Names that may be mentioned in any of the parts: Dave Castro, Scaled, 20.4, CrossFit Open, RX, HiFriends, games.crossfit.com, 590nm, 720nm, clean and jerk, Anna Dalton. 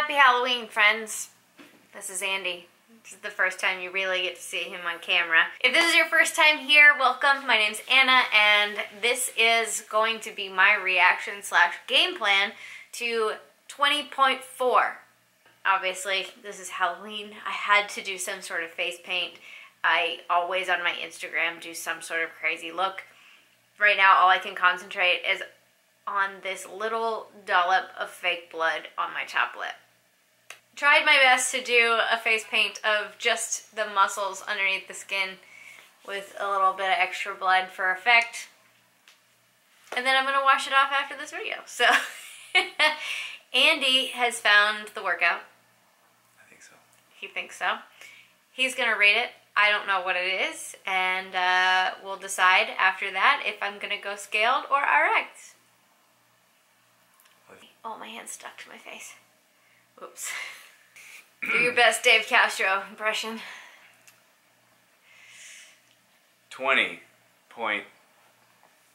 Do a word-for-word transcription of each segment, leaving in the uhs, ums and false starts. Happy Halloween, friends. This is Andy. This is the first time you really get to see him on camera. If this is your first time here, welcome. My name's Anna, and this is going to be my reaction slash game plan to twenty point four. Obviously, this is Halloween. I had to do some sort of face paint. I always, on my Instagram, do some sort of crazy look. Right now, all I can concentrate is on this little dollop of fake blood on my top lip. Tried my best to do a face paint of just the muscles underneath the skin with a little bit of extra blood for effect. And then I'm gonna wash it off after this video. So Andy has found the workout. I think so. He thinks so. He's gonna rate it. I don't know what it is, and uh, we'll decide after that if I'm gonna go scaled or R X. Oh, my hand's stuck to my face. Oops. Do your best Dave Castro impression. twenty point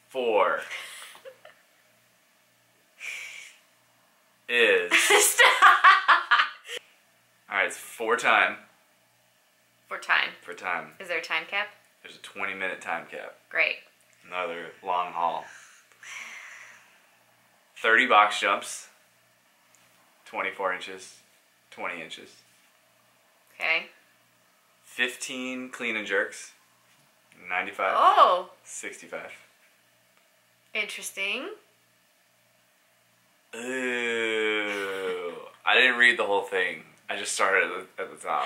four is... Stop! Alright, it's for time. For time? For time. Is there a time cap? There's a twenty minute time cap. Great. Another long haul. thirty box jumps, twenty-four inches, twenty inches. Okay. fifteen clean and jerks, ninety-five, oh. sixty-five. Interesting. Ooh. I didn't read the whole thing. I just started at the, at the top.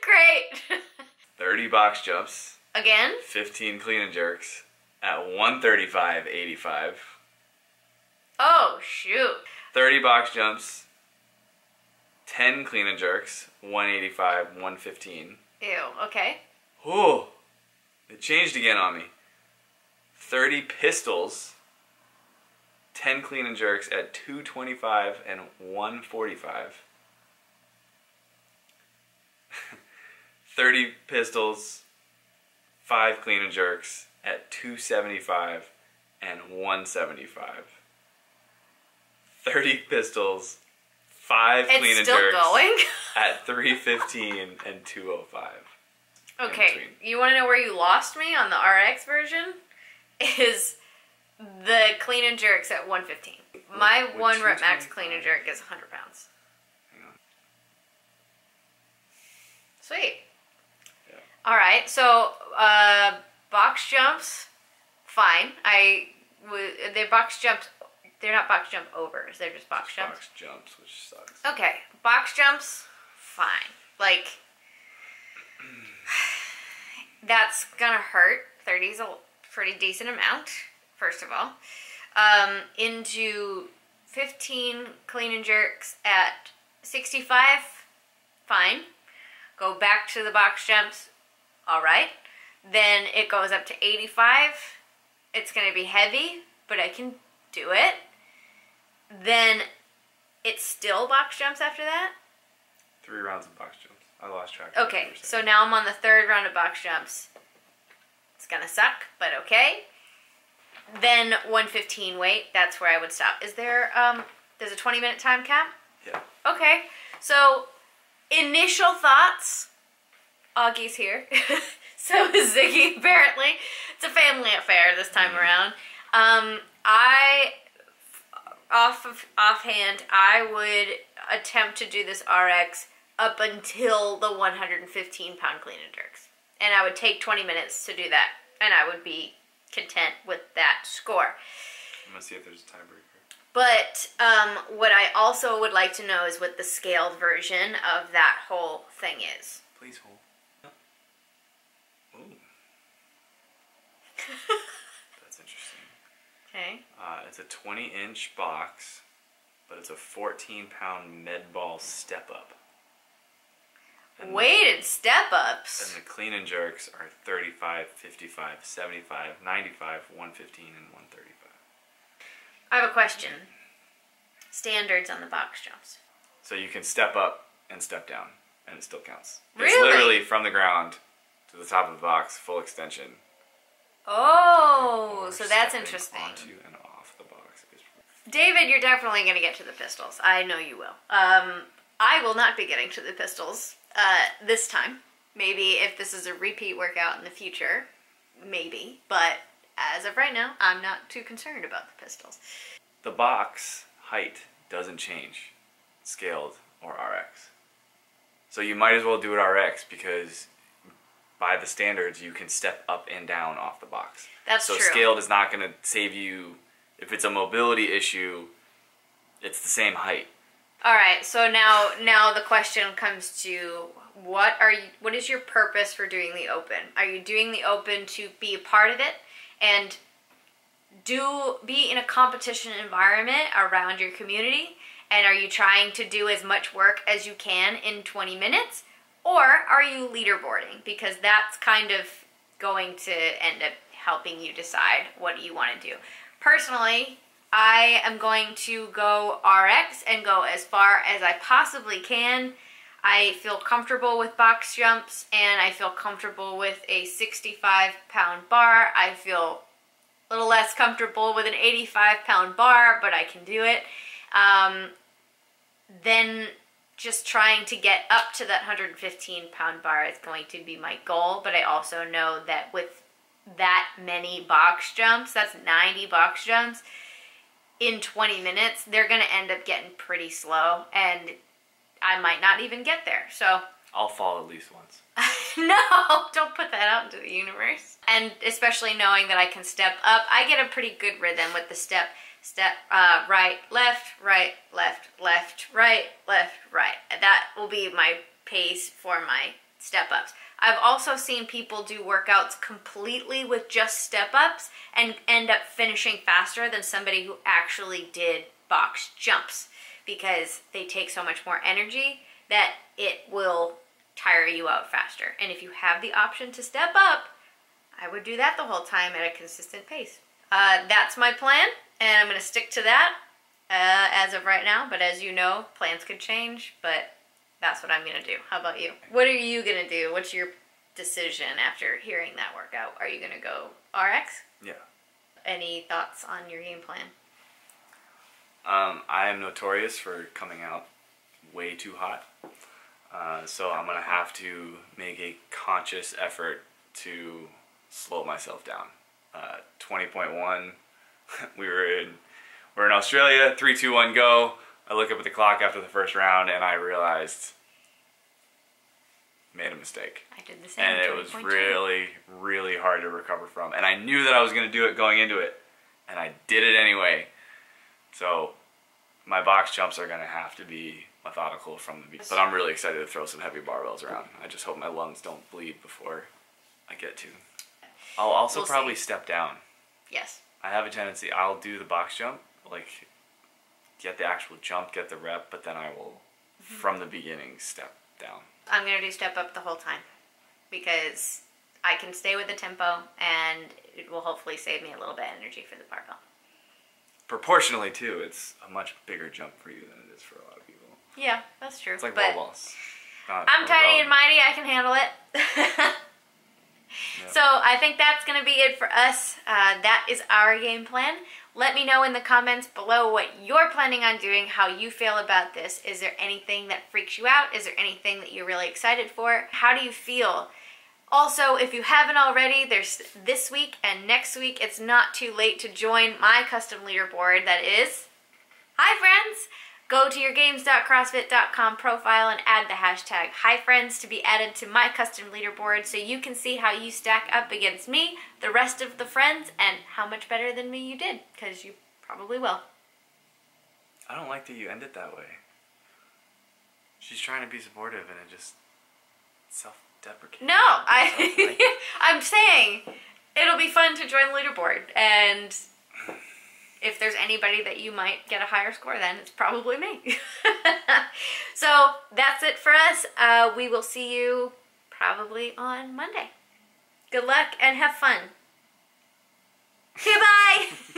Great. thirty box jumps. Again? fifteen clean and jerks at one thirty-five eighty-five. Oh, shoot. thirty box jumps, ten clean and jerks, one eighty-five, one fifteen. Ew, okay. Ooh, it changed again on me. thirty pistols, ten clean and jerks at two twenty-five and one forty-five. thirty pistols, five clean and jerks at two seventy-five and one seventy-five. thirty pistols, five it's clean and jerks going? at three fifteen and two oh five. Okay, you want to know where you lost me on the R X version? Is the clean and jerks at one fifteen. My what, what one rep max clean and jerk is one hundred pounds. Hang on. Sweet. Yeah. Alright, so uh, box jumps, fine. I w they box jumped. They're not box jump overs, they're just box just jumps. Box jumps, which sucks. Okay, box jumps, fine. Like, that's gonna hurt. thirty's a pretty decent amount, first of all. Um, into fifteen clean and jerks at sixty-five, fine. Go back to the box jumps, all right. Then it goes up to eighty-five. It's gonna be heavy, but I can do it. Then it's still box jumps after that? Three rounds of box jumps. I lost track. Okay, so now I'm on the third round of box jumps. It's gonna suck, but okay. Then one fifteen weight, that's where I would stop. Is there, um, there's a twenty minute time cap? Yeah. Okay, so initial thoughts. Augie's here. So is Ziggy, apparently. It's a family affair this time mm. around. Um, I... Off of, offhand, I would attempt to do this R X up until the one hundred fifteen pound clean and jerks. And I would take twenty minutes to do that. And I would be content with that score. I'm gonna see if there's a tiebreaker. But um, what I also would like to know is what the scaled version of that whole thing is. Please hold. Ooh. That's interesting. Okay. Uh, it's a twenty inch box, but it's a fourteen pound med ball step up. And weighted the, step ups? And the clean and jerks are thirty-five, fifty-five, seventy-five, ninety-five, one fifteen, and one thirty-five. I have a question. Standards on the box jumps. So you can step up and step down, and it still counts. Really? It's literally from the ground to the top of the box, full extension. Oh, so that's interesting. Onto and off the box. David, you're definitely going to get to the pistols. I know you will. Um, I will not be getting to the pistols uh, this time. Maybe if this is a repeat workout in the future, maybe. But as of right now, I'm not too concerned about the pistols. The box height doesn't change, scaled or R X. So you might as well do it R X, because by the standards, you can step up and down off the box. That's true. So scaled is not going to save you. If it's a mobility issue, it's the same height. All right. So now, now the question comes to what are you, what is your purpose for doing the open? Are you doing the open to be a part of it and do be in a competition environment around your community? And are you trying to do as much work as you can in twenty minutes? Or are you leaderboarding? Because that's kind of going to end up helping you decide what you want to do. Personally, I am going to go R X and go as far as I possibly can. I feel comfortable with box jumps, and I feel comfortable with a sixty-five pound bar. I feel a little less comfortable with an eighty-five pound bar, but I can do it. Um, then just trying to get up to that one hundred fifteen pound bar is going to be my goal, but I also know that with that many box jumps, that's ninety box jumps in twenty minutes, they're going to end up getting pretty slow, and I might not even get there. So I'll fall at least once. No, don't put that out into the universe. And especially knowing that I can step up, I get a pretty good rhythm with the step step uh, right, left, right, left, left, right, left, right. That will be my pace for my step ups. I've also seen people do workouts completely with just step-ups and end up finishing faster than somebody who actually did box jumps, because they take so much more energy that it will tire you out faster. And if you have the option to step up, I would do that the whole time at a consistent pace. Uh, that's my plan, and I'm going to stick to that uh, as of right now. But as you know, plans could change, but that's what I'm going to do. How about you? What are you going to do? What's your decision after hearing that workout? Are you going to go R X? Yeah. Any thoughts on your game plan? Um, I am notorious for coming out way too hot. Uh, so I'm going to have to make a conscious effort to slow myself down. Uh, twenty point one, we were in, we're in Australia, three, two, one, go. I look up at the clock after the first round, and I realized, made a mistake. I did the same. And it was really, really hard to recover from. And I knew that I was going to do it going into it, and I did it anyway. So my box jumps are going to have to be methodical from the beginning. But I'm really excited to throw some heavy barbells around. I just hope my lungs don't bleed before I get to. I'll also we'll probably see. Step down. Yes. I have a tendency. I'll do the box jump, like, get the actual jump, get the rep, but then I will, from the beginning, step down. I'm going to do step up the whole time, because I can stay with the tempo, and it will hopefully save me a little bit of energy for the barbell. Proportionally, too, it's a much bigger jump for you than it is for a lot of people. Yeah, that's true. It's like roll balls. I'm tiny and mighty. I can handle it. Yep. So I think that's going to be it for us. Uh, that is our game plan. Let me know in the comments below what you're planning on doing, how you feel about this. Is there anything that freaks you out? Is there anything that you're really excited for? How do you feel? Also, if you haven't already, there's this week and next week. It's not too late to join my custom leaderboard that is HiFriends. Go to your games dot crossfit dot com profile and add the hashtag HiFriends to be added to my custom leaderboard, so you can see how you stack up against me, the rest of the friends, and how much better than me you did, because you probably will. I don't like that you end it that way. She's trying to be supportive, and it just self-deprecating. No, I, I'm saying it'll be fun to join the leaderboard, and if there's anybody that you might get a higher score than, it's probably me. So that's it for us. Uh, we will see you probably on Monday. Good luck and have fun. Okay, bye.